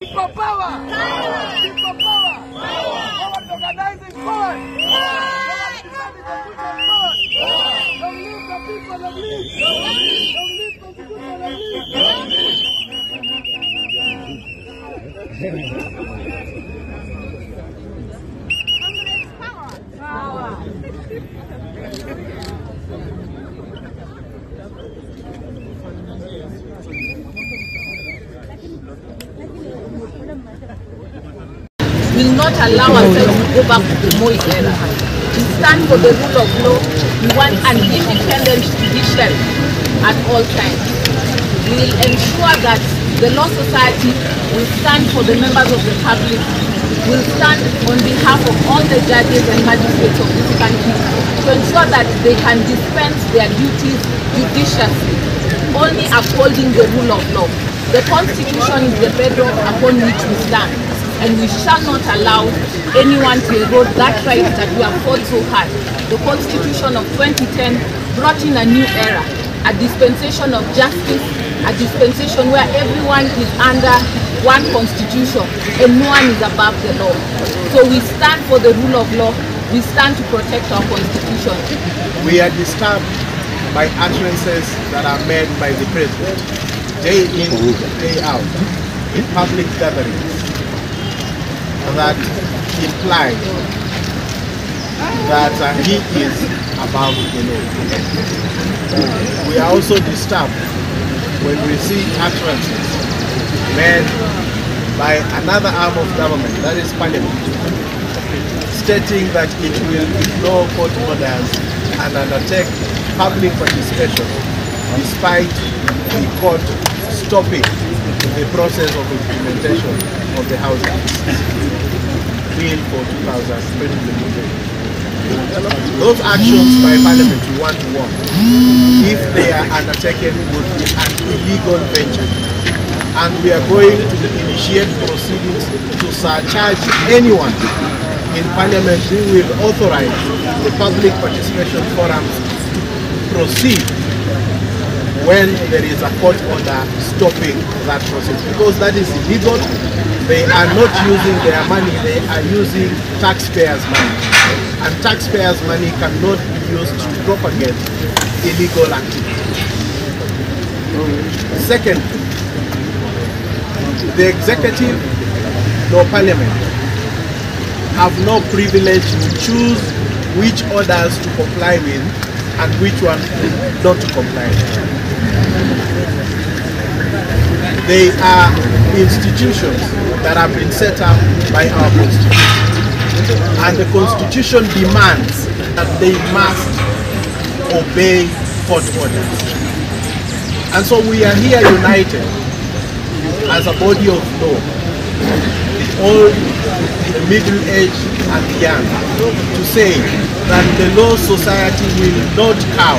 People power! People power! Power to organizing power! Don't leave the people, don't leave! Don't leave the people, don't leave! Power! Power! Will not allow ourselves to go back to the Moi era. We stand for the rule of law. We want an independent judiciary at all times. We will ensure that the law society will stand for the members of the public, will stand on behalf of all the judges and magistrates of this country to ensure that they can dispense their duties judiciously, only upholding the rule of law. The Constitution is the bedrock upon which we stand, and we shall not allow anyone to erode that right that we have fought so hard. The Constitution of 2010 brought in a new era, a dispensation of justice, a dispensation where everyone is under one constitution and no one is above the law. So we stand for the rule of law, we stand to protect our constitution. We are disturbed by utterances that are made by the president, day in, day out, in public gatherings, that implies that he is above the law. We are also disturbed when we see utterances made by another arm of government, that is Parliament, stating that it will ignore court orders and undertake public participation despite the court stopping the process of implementation of the Housing Bill for 2020. Those actions by Parliament we want to warn, if they are undertaken, would be an illegal venture, and we are going to initiate proceedings to surcharge anyone in Parliament who will authorize the public participation forums to proceed when there is a court order stopping that process, because that is illegal. They are not using their money, they are using taxpayers' money, and taxpayers' money cannot be used to propagate illegal activity. Second, the executive nor Parliament have no privilege to choose which orders to comply with and which one not to comply. They are institutions that have been set up by our Constitution, and the Constitution demands that they must obey court orders. And so we are here united as a body of law, the old, the middle-aged and the young, to say that the law society will not cow.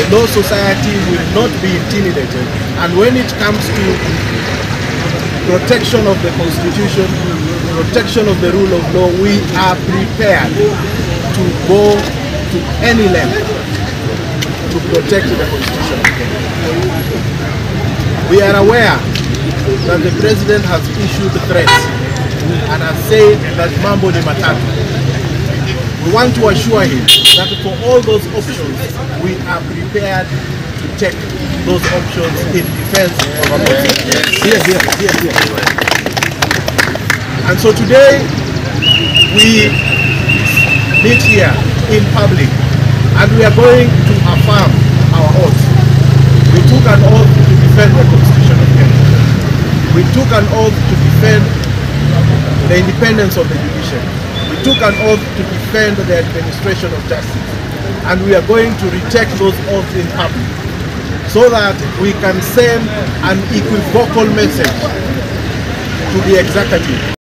The law society will not be intimidated. And when it comes to protection of the Constitution, protection of the rule of law, we are prepared to go to any length to protect the Constitution. We are aware that the President has issued threats and has said that Mambo de Matano. We want to assure him that for all those options, we are prepared to take those options in defense of our country. And so today, we meet here in public, and we are going to affirm our oath. We took an oath to defend the Constitution of Kenya. We took an oath to defend the independence of the judiciary. We took an oath to defend the administration of justice, and we are going to retake those oaths in public so that we can send an equivocal message to the executive.